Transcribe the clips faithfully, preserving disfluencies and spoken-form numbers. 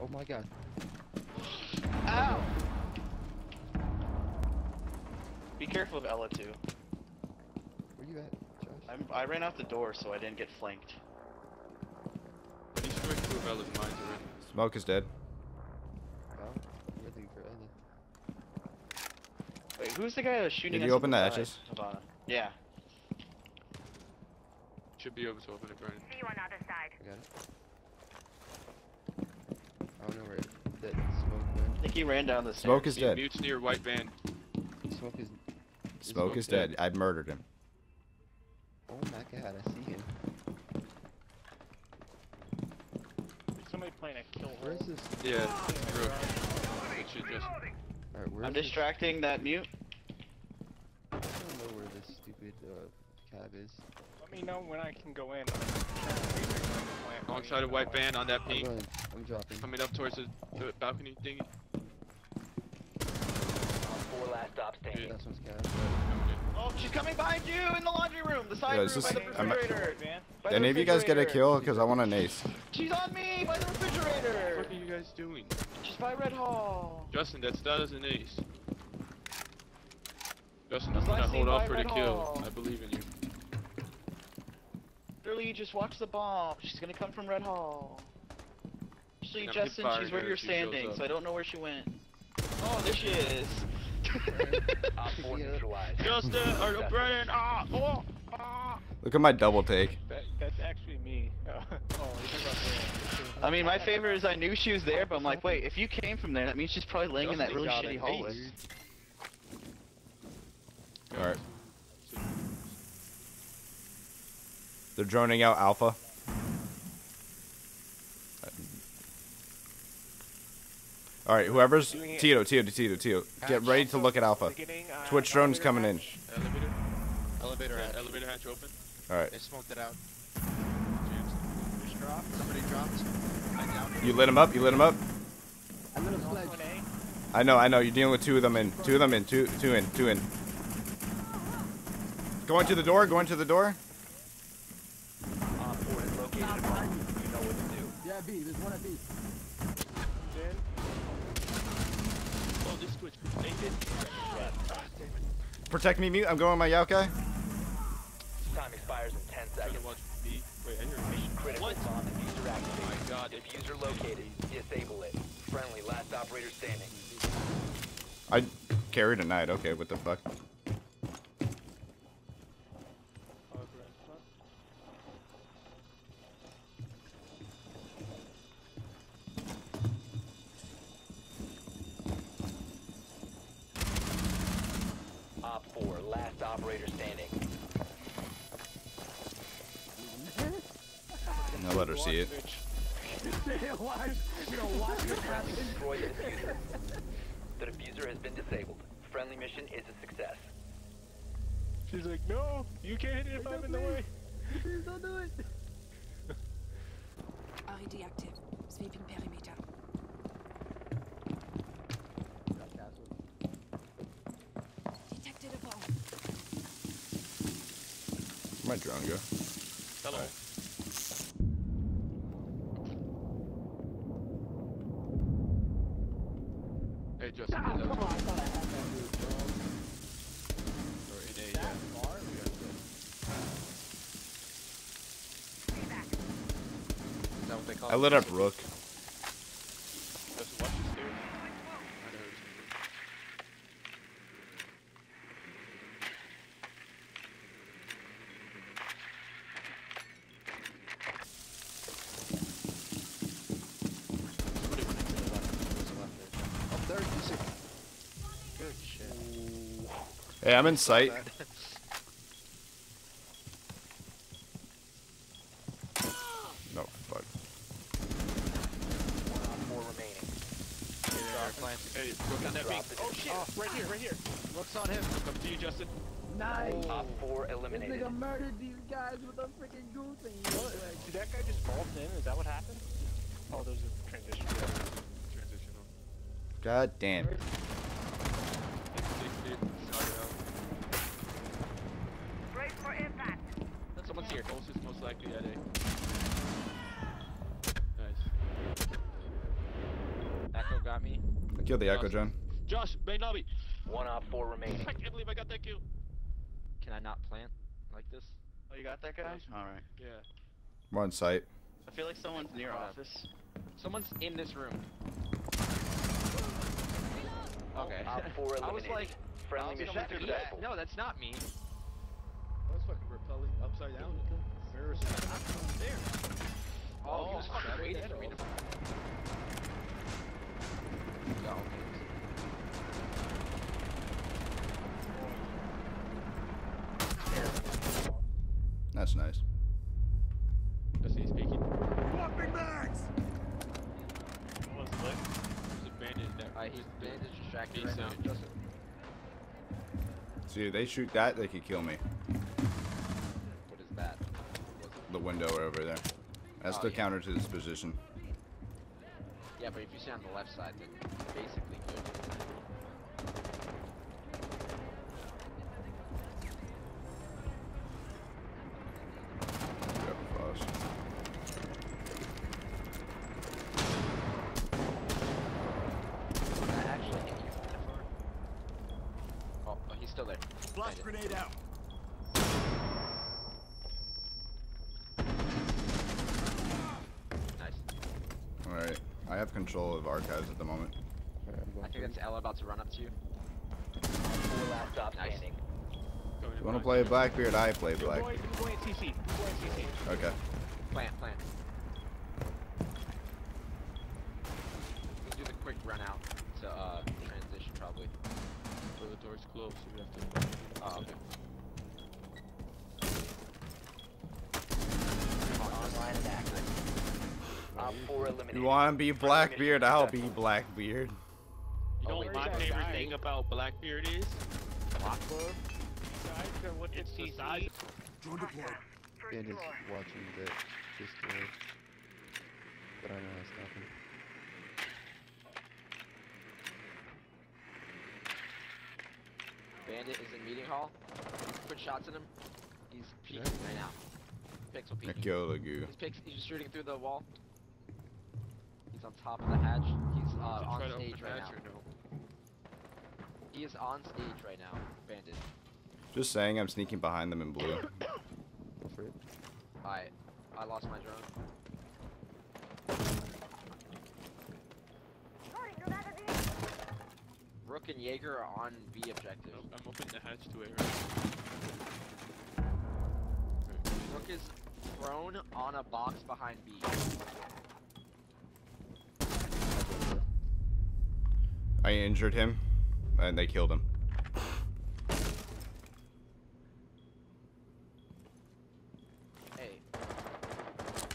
Oh my god. Ow! Be careful of Ella too. Where you at, Josh? I'm, I ran out the door so I didn't get flanked. He's quick through Ella's mines already. Smoke is dead. Wait, who's the guy that was shooting? Did you open the hatches? Yeah. Should be able to open it, Brian. See you on the other side. I got it. I don't know where that smoke went. I think he ran down the stairs. Smoke is dead. He mutes near white van. Smoke is. Smoke is dead. I murdered him. Oh my god, I see him. There's somebody playing a kill. Where is this? Yeah. Rook. It should just. Right, I'm distracting this? that mute. I don't know where this stupid uh, cab is. Let me know when I can go in. Alongside a white van on that pink. I'm, I'm dropping. Coming up towards the, the balcony thingy. Four last stops standing. That one's cab. Oh, she's coming behind you in the laundry room. The side Yo, room this, by the refrigerator. By Did the any refrigerator. of you guys get a kill? Because I want an ace. She's on me by the refrigerator. What are you guys doing? She's by Red Hall. Justin, that's that is an ace. Justin, I'm gonna hold off for the kill. I believe in you. Literally, just watch the bomb. She's gonna come from Red Hall. Actually, Justin, she's where you're standing, so I don't know where she went. Oh, there she is. Justin, or Brian, ah, oh, ah. Look at my double take. That, that's actually me. Oh, I mean, my favorite is I knew she was there, but I'm like, wait, if you came from there, that means she's probably laying Justin in that really shitty hallway. All right. They're droning out Alpha. All right, whoever's Tito, Tito, Tito, Tito, get ready to look at Alpha. Twitch drone's coming in. Elevator, elevator, hatch. elevator hatch open. All right. They smoked it out. Somebody dropped. You lit him up. You lit him up. I'm gonna flag. I know, I know. You're dealing with two of them in. Two of them in. Two, two in. Two in. Go into the door. Go into the door. You know what to do. Yeah, B. There's one at B. Protect me, mute. I'm going my Yaokai. Time expires in ten seconds. Wait, I hear a mission critical bomb. Diffuser activated. Oh my god. Diffuser located. Disable it. Friendly. Last operator standing. I carried a knight. Okay, what the fuck? Operator standing. Now let her see it. Destroy the diffuser. The diffuser has been disabled. Friendly mission is a success. She's like, no, you can't hit it if I'm in the way. Please don't do it. R E D active. Sweeping perimeter. My drone go. Hello. Right. Hey Justin. Ah, come on, I thought I had that. Sorry, that far? We got this. Is that what they call it? I lit up Rook. Just watch this dude. Hey, I'm in sight. No, fuck. Four remaining. Hey, Rook on that beam. Oh shit, oh, right here, right here. Rook's on him. Come to you, Justin. Nice. Top four eliminated. This nigga murdered these guys with a freaking goofing. What? Did that guy just vault in? Is that what happened? Oh, there's a transition. Transitional. God damn. Someone's here. Closest, most likely at A. Nice. I killed the Josh. Echo, John. Josh, main lobby. One op four remaining. I can't believe I got that kill. Can I not plant like this? Oh, you got that guy? All right. Yeah. We're on site. I feel like someone's near office. Someone's in this room. Okay. Op four eliminated. I was like, friendly mission successful. No, that's not me. I was fucking repelling upside down. Seriously. There. Oh, he was fucking waiting for me to. That's nice. Does he speak? Fucking Max! What was left? There's a bandit there. I hate bandits distracting me. So. See, if they shoot that, they could kill me. What is that? The window over there. That's oh, the yeah. counter to this position. Yeah, but if you sit on the left side, then you're basically good. That actually hit you that far. Oh, oh, he's still there. Blast grenade out. Nice. Alright. I have control of archives at the moment. I think that's Ella about to run up to you. Four last stop standing. Nice. You want to play Blackbeard? I play Blackbeard. Okay. Plant, plant. We'll do the quick run out to uh, transition probably. So the door's closed, so we have to. Oh, okay. Online attack. You want to be Blackbeard? I'll be Blackbeard. You know what my favorite thing about Blackbeard is? Lockboard? It's the size. Join the club. Bandit's watching the display. But I know I stopped him. Bandit is in meeting hall. Put shots at him. He's peeking right now. Pixel peeking. He's, pix he's just shooting through the wall. He's on top of the hatch. He's uh, on stage right now. No? He is on stage right now, Bandit. Just saying, I'm sneaking behind them in blue. Alright, I lost my drone. Rook and Jaeger are on B objective. Nope, I'm opening the hatch to A right. Rook is thrown on a box behind B. I injured him, and they killed him. Hey,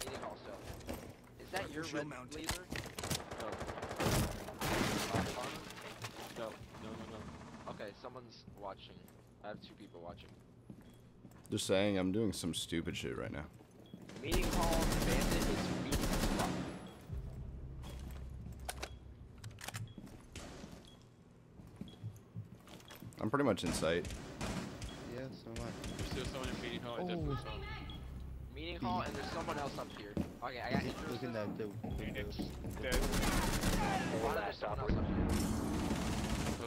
meeting hall cell. Is that your red laser? No. No, no, no, no. Okay, someone's watching. I have two people watching. Just saying, I'm doing some stupid shit right now. Meeting hall, Bandit is weak as fuck. I'm pretty much in sight. Yeah, so am I. There's still someone in meeting hall. Oh. I definitely saw him. Meeting hall, and there's someone else up here. Okay, I got hit. Look in that dude. It's dead. Oh, there's someone else up here.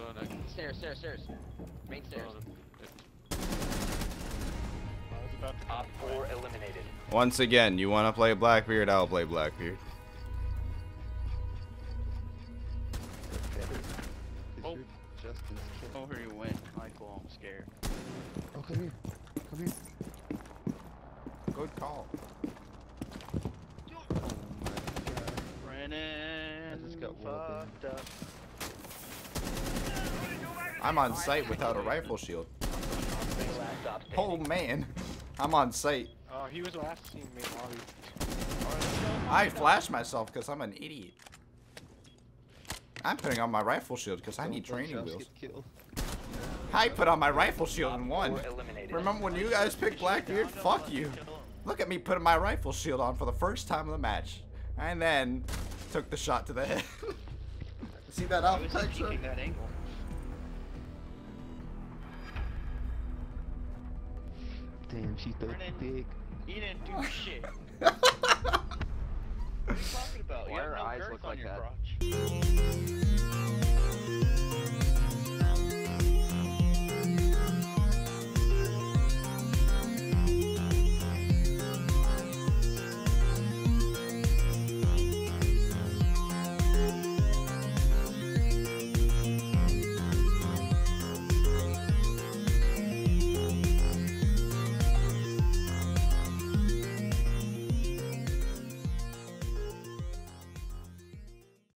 Hold on, I can... Stairs, stairs, stairs. Main stairs. Hold on. I was about to... Op four eliminated. Once again, you want to play Blackbeard? I'll play Blackbeard. Oh, here you went, Michael. I'm scared. Oh, come here. Come here. Good call. Oh my god. Brennan. I just got fucked up. I'm on sight without a rifle shield. Oh man. I'm on sight. Oh, he was last seen me. I flashed myself because I'm an idiot. I'm putting on my rifle shield because I need training wheels. I put on my rifle shield and won. Remember when you guys picked Blackbeard? Fuck you. Look at me putting my rifle shield on for the first time of the match. And then took the shot to the head. See that out picture? Damn, she's so big. He didn't do shit. What are your eyes look like that?